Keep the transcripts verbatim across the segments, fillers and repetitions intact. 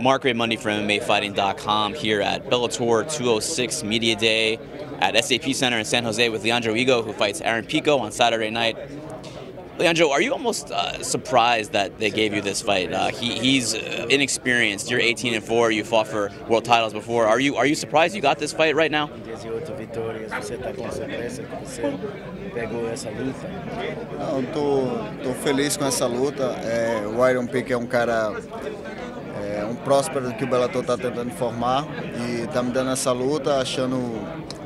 Mark Raimondi from M M A fighting dot com here at Bellator two oh six Media Day at S A P Center in San Jose with Leandro Higo, who fights Aaron Pico on Saturday night. Leandro, are you almost uh, surprised that they gave you this fight? Uh, he, he's uh, inexperienced. You're eighteen and four. You fought for world titles before. Are you are you surprised you got this fight right now? Não, tô tô feliz com essa luta. É, o Aaron Pico é um cara é, um próspero que o Bellator está tentando formar e está me dando essa luta, achando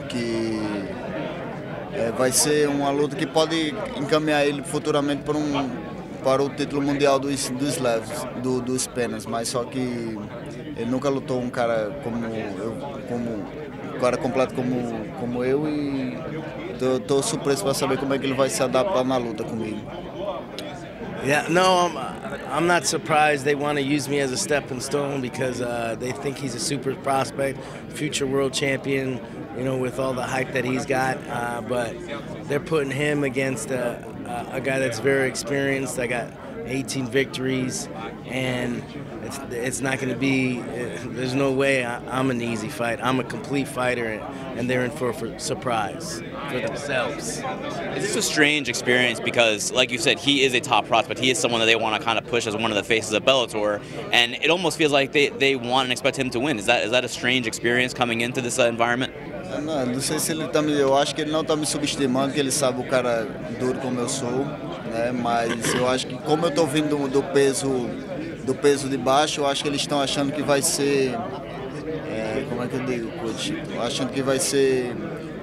que É, vai ser uma luta que pode encaminhar ele futuramente para, um, para o título mundial dos, dos leves, do, dos penas, mas só que ele nunca lutou um cara como eu, como, um cara completo como, como eu e estou surpreso para saber como é que ele vai se adaptar na luta comigo. Yeah, no, I'm, I'm not surprised they want to use me as a stepping stone because uh, they think he's a super prospect, future world champion, you know, with all the hype that he's got. Uh, but they're putting him against a, a guy that's very experienced. I got eighteen victories, and it's, it's not going to be, it, there's no way I, I'm an easy fight. I'm a complete fighter, and, and they're in for a surprise for themselves. Is this a strange experience because, like you said, he is a top prospect. He is someone that they want to kind of push as one of the faces of Bellator, and it almost feels like they, they want and expect him to win. Is that, is that a strange experience coming into this uh, environment? Não, não sei se ele tá me, eu acho que ele não tá me subestimando, que ele sabe o cara duro como eu sou, né? Mas eu acho que como eu tô vindo do, do peso, do peso de baixo, eu acho que eles estão achando que vai ser, é, como é que eu digo, coach, achando que vai ser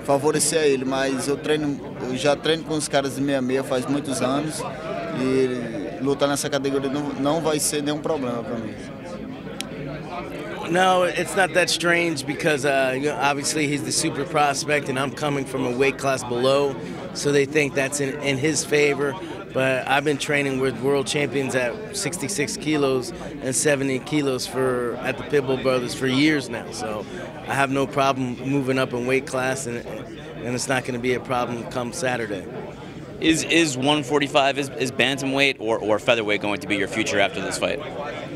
favorecer a ele. Mas eu treino, eu já treino com os caras de meia meia faz muitos anos e lutar nessa categoria não, não vai ser nenhum problema para mim. No, it's not that strange because uh, you know, obviously he's the super prospect and I'm coming from a weight class below, so they think that's in, in his favor. But I've been training with world champions at sixty-six kilos and seventy kilos for at the Pitbull Brothers for years now, so I have no problem moving up in weight class, and, and it's not going to be a problem come Saturday. Is is one forty-five is, is bantamweight or or featherweight going to be your future after this fight?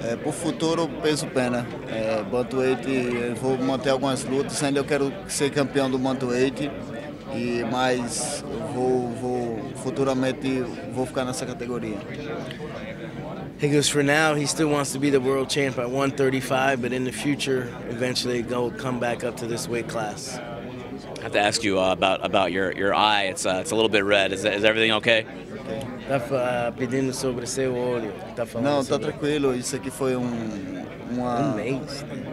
É, por futuro peso pena. É, bantamweight, eu vou manter algumas lutas, ainda eu quero ser campeão do bantamweight e mais vou vou futuramente vou ficar nessa categoria. He goes, for now, he still wants to be the world champ at one thirty-five, but in the future, eventually, go come back up to this weight class. I have to ask you uh, about about your your eye. It's uh, it's a little bit red. Is is everything okay? Tá pedindo sobre seu olho. Não, tá tranquilo. Isso aqui foi um uma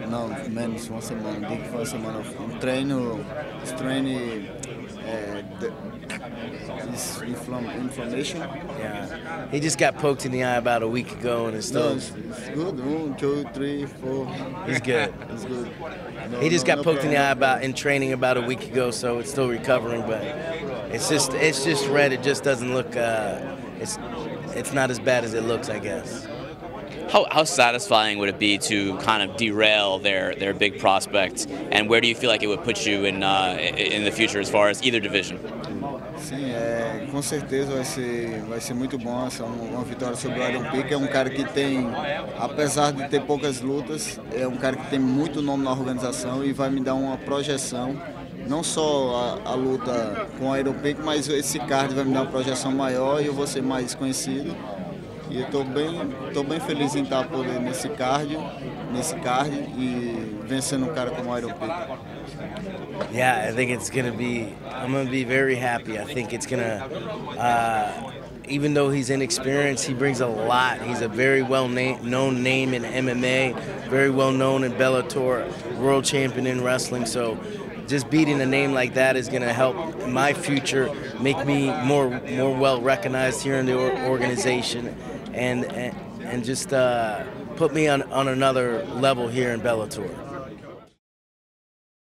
não menos uma semana. Digo que foi uma semana um treino, um treino é, this inflammation. Yeah, he just got poked in the eye about a week ago, and it's still. No, it's, it's good. One, two, three, four. He's good. It's good. No, he just no, got no poked problem. in the eye about in training about a week ago, so it's still recovering. But it's just it's just red. It just doesn't look. Uh, it's it's not as bad as it looks, I guess. How, how satisfying would it be to kind of derail their their big prospects? And where do you feel like it would put you in uh, in the future as far as either division? Sim, é, com certeza vai ser vai ser muito bom essa uma vitória sobre o Aaron Pico. É um cara que tem, apesar de ter poucas lutas, é um cara que tem muito nome na organização e vai me dar uma projeção, não só a, a luta com o Aaron Pico, mas esse card vai me dar uma projeção maior e eu vou ser mais conhecido. E eu estou bem, estou bem feliz em estar por nesse card, nesse card e vencendo um cara como o Aaron Pico. Yeah, I think it's gonna be. I'm gonna be very happy. I think it's gonna. Uh, even though he's inexperienced, he brings a lot. He's a very well name, known name in M M A, very well known in Bellator, world champion in wrestling. So, just beating a name like that is gonna help my future, make me more more well recognized here in the organization, and and, and just uh, put me on on another level here in Bellator.